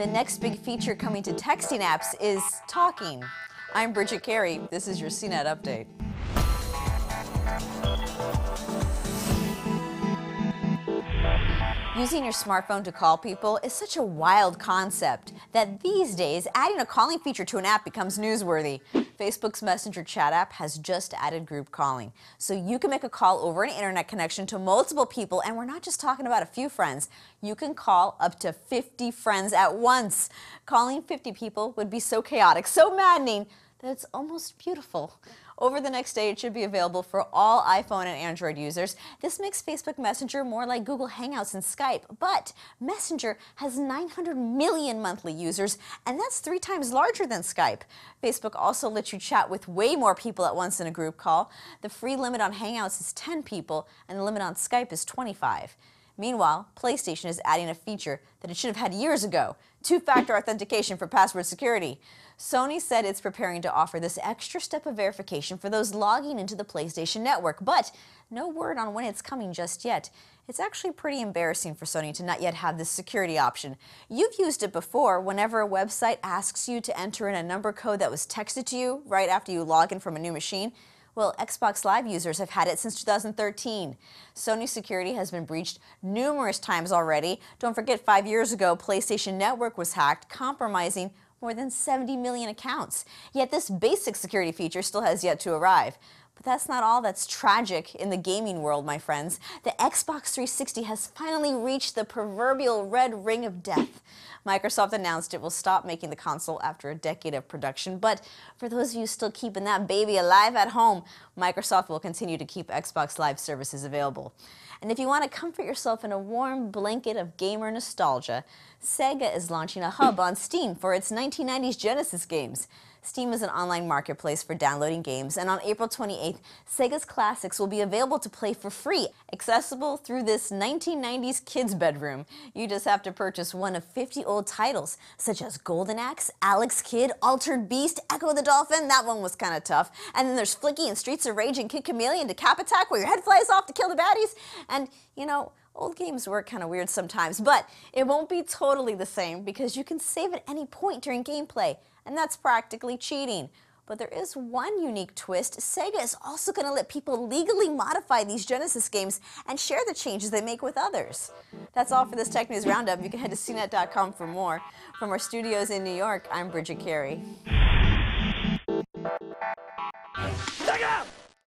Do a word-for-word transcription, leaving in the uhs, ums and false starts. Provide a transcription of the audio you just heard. The next big feature coming to texting apps is talking. I'm Bridget Carey. This is your C net update. Using your smartphone to call people is such a wild concept that these days adding a calling feature to an app becomes newsworthy. Facebook's Messenger chat app has just added group calling. So you can make a call over an internet connection to multiple people, and we're not just talking about a few friends. You can call up to fifty friends at once. Calling fifty people would be so chaotic, so maddening, that it's almost beautiful. Over the next day, it should be available for all iPhone and Android users. This makes Facebook Messenger more like Google Hangouts and Skype, but Messenger has nine hundred million monthly users, and that's three times larger than Skype. Facebook also lets you chat with way more people at once in a group call. The free limit on Hangouts is ten people, and the limit on Skype is twenty-five. Meanwhile, PlayStation is adding a feature that it should have had years ago, two-factor authentication for password security. Sony said it's preparing to offer this extra step of verification for those logging into the PlayStation Network, but no word on when it's coming just yet. It's actually pretty embarrassing for Sony to not yet have this security option. You've used it before whenever a website asks you to enter in a number code that was texted to you right after you log in from a new machine. Well, Xbox Live users have had it since two thousand thirteen. Sony security has been breached numerous times already. Don't forget, five years ago, PlayStation Network was hacked, compromising more than seventy million accounts. Yet this basic security feature still has yet to arrive. But that's not all that's tragic in the gaming world, my friends. The Xbox three sixty has finally reached the proverbial red ring of death. Microsoft announced it will stop making the console after a decade of production, but for those of you still keeping that baby alive at home, Microsoft will continue to keep Xbox Live services available. And if you want to comfort yourself in a warm blanket of gamer nostalgia, Sega is launching a hub on Steam for its nineteen nineties Genesis games. Steam is an online marketplace for downloading games, and on April twenty-eighth, Sega's classics will be available to play for free, accessible through this nineteen nineties kids' bedroom. You just have to purchase one of fifty old titles, such as Golden Axe, Alex Kidd, Altered Beast, Echo the Dolphin — that one was kind of tough — and then there's Flicky and Streets of Rage and Kid Chameleon, Decap Attack, where your head flies off to kill the baddies, and, you know, old games work kind of weird sometimes, but it won't be totally the same because you can save at any point during gameplay, and that's practically cheating. But there is one unique twist. Sega is also going to let people legally modify these Genesis games and share the changes they make with others. That's all for this Tech News Roundup. You can head to C net dot com for more. From our studios in New York, I'm Bridget Carey. Sega!